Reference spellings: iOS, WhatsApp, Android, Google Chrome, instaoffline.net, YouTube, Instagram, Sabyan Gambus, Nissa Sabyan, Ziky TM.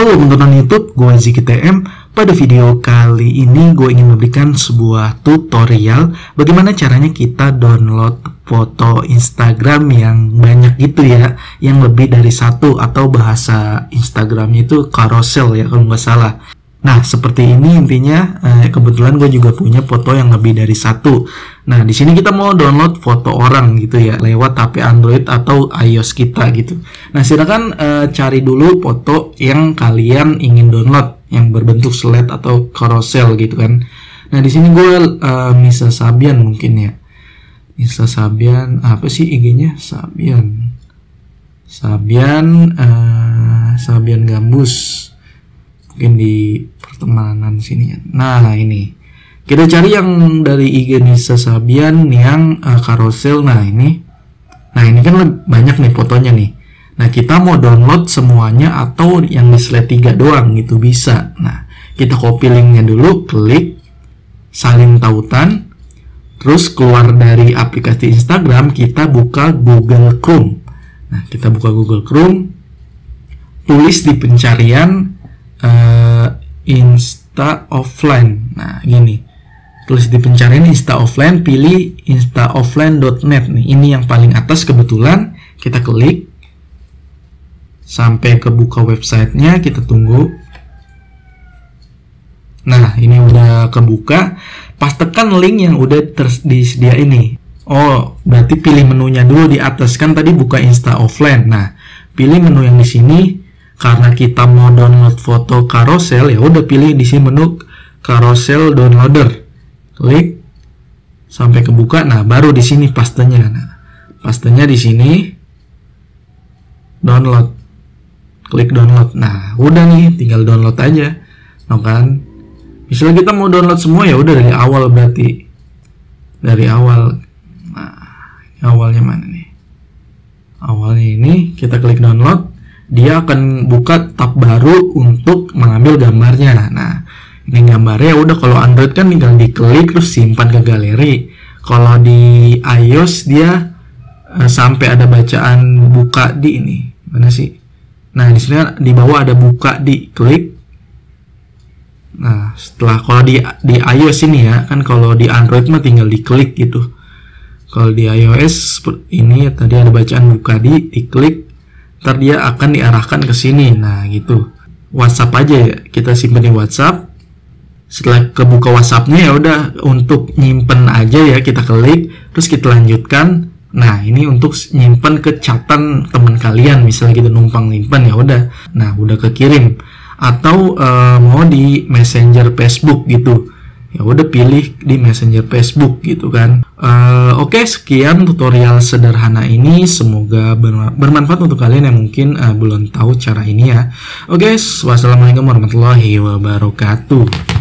Halo teman-teman YouTube, gue Ziky TM. Pada video kali ini gue ingin memberikan sebuah tutorial bagaimana caranya kita download foto Instagram yang banyak gitu ya, yang lebih dari satu, atau bahasa Instagramnya itu carousel ya kalau nggak salah. Nah, seperti ini intinya. Kebetulan gue juga punya foto yang lebih dari satu. Nah, di sini kita mau download foto orang gitu ya, lewat HP Android atau iOS kita gitu. Nah, silakan cari dulu foto yang kalian ingin download, yang berbentuk slide atau carousel gitu kan. Nah, di sini gue Nissa Sabyan mungkin ya. Nissa Sabyan, apa sih IG-nya? Sabyan Gambus. Mungkin di pertemanan sini ya. Nah, ini kita cari yang dari IG Nissa Sabyan yang carousel. Nah ini kan banyak nih fotonya nih. Nah, kita mau download semuanya atau yang di slide 3 doang gitu bisa. Nah, kita copy linknya dulu, klik salin tautan, terus keluar dari aplikasi Instagram, kita buka Google Chrome. Nah, kita buka Google Chrome, tulis di pencarian Insta offline. Nah, gini. Tulis di pencarian Insta offline, pilih instaoffline.net nih. Ini yang paling atas kebetulan. Kita klik sampai kebuka websitenya, kita tunggu. Nah, ini udah kebuka. Pas tekan link yang udah tersedia ini. Oh, berarti pilih menunya dulu di atas, kan tadi buka Insta offline. Nah, pilih menu yang di sini. Karena kita mau download foto carousel, ya udah pilih di sini menu carousel downloader. Klik sampai kebuka. Nah, baru di sini pastenya. Nah, pastenya di sini download. Klik download. Nah, udah nih, tinggal download aja. Nah, kan. Misalnya kita mau download semua, ya udah dari awal berarti. Dari awal. Nah, awalnya mana nih? Awalnya ini, kita klik download. Dia akan buka tab baru untuk mengambil gambarnya. Nah, ini gambarnya udah, kalau Android kan tinggal diklik terus simpan ke galeri. Kalau di iOS dia sampai ada bacaan buka di ini. Mana sih? Nah, di sini di bawah ada buka di, klik. Nah, setelah kalau di iOS ini ya, kan kalau di Android mah tinggal diklik gitu. Kalau di iOS ini tadi ada bacaan buka di, diklik. Ntar dia akan diarahkan ke sini. Nah, gitu. WhatsApp aja ya. Kita simpen di WhatsApp. Setelah kebuka WhatsApp-nya, ya udah untuk nyimpen aja ya, kita klik, terus kita lanjutkan. Nah, ini untuk nyimpen ke catatan teman kalian, misalnya kita numpang nyimpen, ya udah. Nah, udah kekirim. Atau mau di Messenger Facebook gitu. Ya udah pilih di Messenger Facebook gitu kan. Oke, sekian tutorial sederhana ini, semoga bermanfaat untuk kalian yang mungkin belum tahu cara ini ya. Oke, wassalamualaikum warahmatullahi wabarakatuh.